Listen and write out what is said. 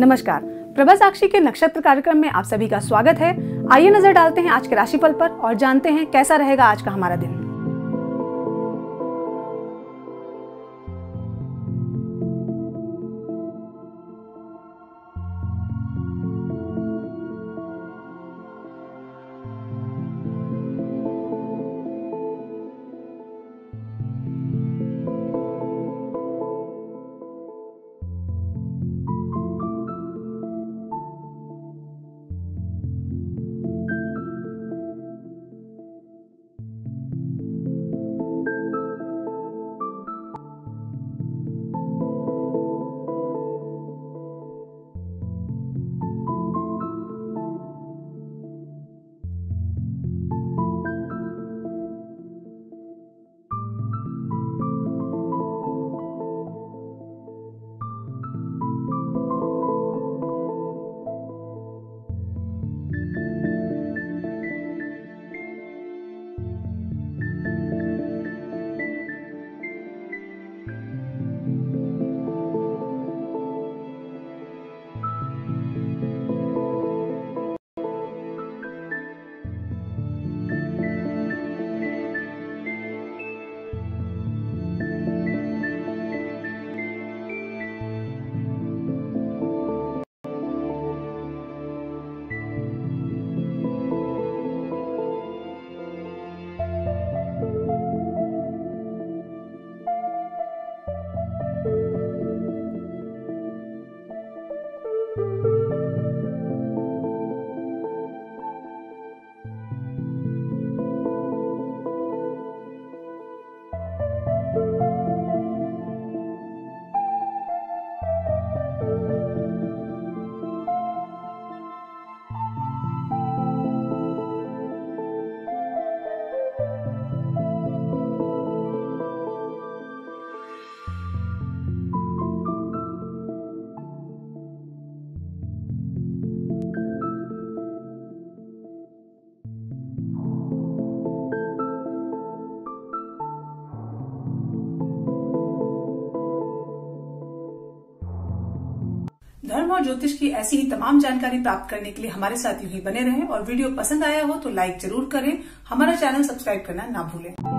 नमस्कार, प्रभासाक्षी के नक्षत्र कार्यक्रम में आप सभी का स्वागत है। आइए नजर डालते हैं आज के राशिफल पर और जानते हैं कैसा रहेगा आज का हमारा दिन। धर्म और ज्योतिष की ऐसी ही तमाम जानकारी प्राप्त करने के लिए हमारे साथ यूं ही बने रहें और वीडियो पसंद आया हो तो लाइक जरूर करें। हमारा चैनल सब्सक्राइब करना ना भूलें।